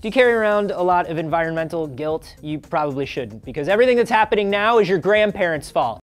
Do you carry around a lot of environmental guilt? You probably shouldn't, because everything that's happening now is your grandparents' fault.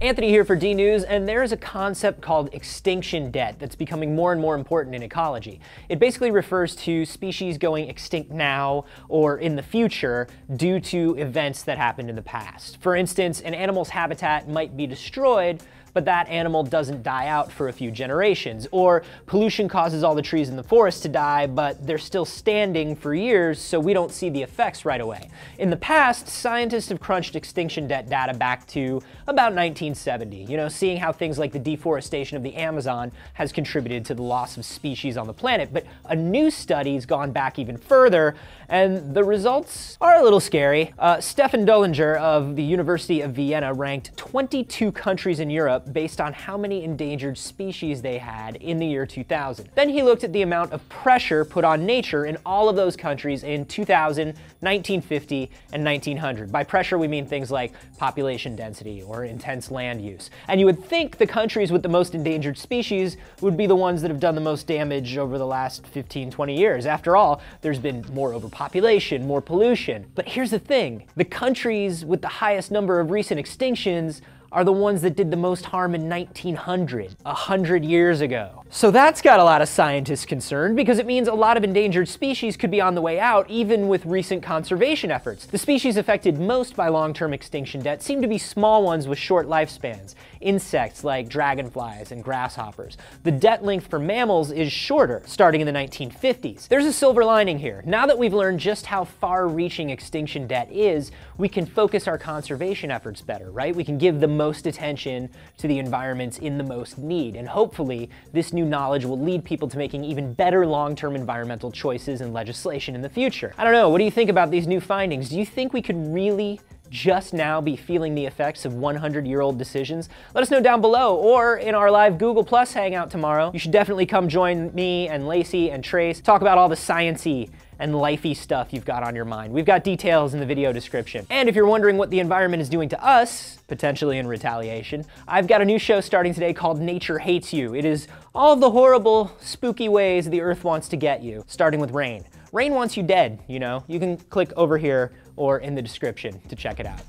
Anthony here for DNews, and there is a concept called extinction debt that's becoming more and more important in ecology. It basically refers to species going extinct now or in the future due to events that happened in the past. For instance, an animal's habitat might be destroyed, but that animal doesn't die out for a few generations. Or pollution causes all the trees in the forest to die, but they're still standing for years, so we don't see the effects right away. In the past, scientists have crunched extinction debt data back to about 1970, seeing how things like the deforestation of the Amazon has contributed to the loss of species on the planet. But a new study's gone back even further, and the results are a little scary. Stefan Dullinger of the University of Vienna ranked 22 countries in Europe based on how many endangered species they had in the year 2000. Then he looked at the amount of pressure put on nature in all of those countries in 2000, 1950, and 1900. By pressure, we mean things like population density or intense land use. And you would think the countries with the most endangered species would be the ones that have done the most damage over the last 15, 20 years. After all, there's been more overpopulation, more pollution. But here's the thing, the countries with the highest number of recent extinctions are the ones that did the most harm in 1900, 100 years ago. So that's got a lot of scientists concerned, because it means a lot of endangered species could be on the way out, even with recent conservation efforts. The species affected most by long-term extinction debt seem to be small ones with short lifespans, insects like dragonflies and grasshoppers. The debt length for mammals is shorter, starting in the 1950s. There's a silver lining here. Now that we've learned just how far-reaching extinction debt is, we can focus our conservation efforts better, right? We can give the most attention to the environments in the most need. And hopefully, this new knowledge will lead people to making even better long-term environmental choices and legislation in the future. I don't know, what do you think about these new findings? Do you think we could really just now be feeling the effects of 100-year-old decisions? Let us know down below, or in our live Google+ hangout tomorrow. You should definitely come join me and Laci and Trace, talk about all the sciencey and lifey stuff you've got on your mind. We've got details in the video description. And if you're wondering what the environment is doing to us, potentially in retaliation, I've got a new show starting today called Nature Hates You. It is all of the horrible, spooky ways the Earth wants to get you, starting with rain. Rain wants you dead, You can click over here or in the description to check it out.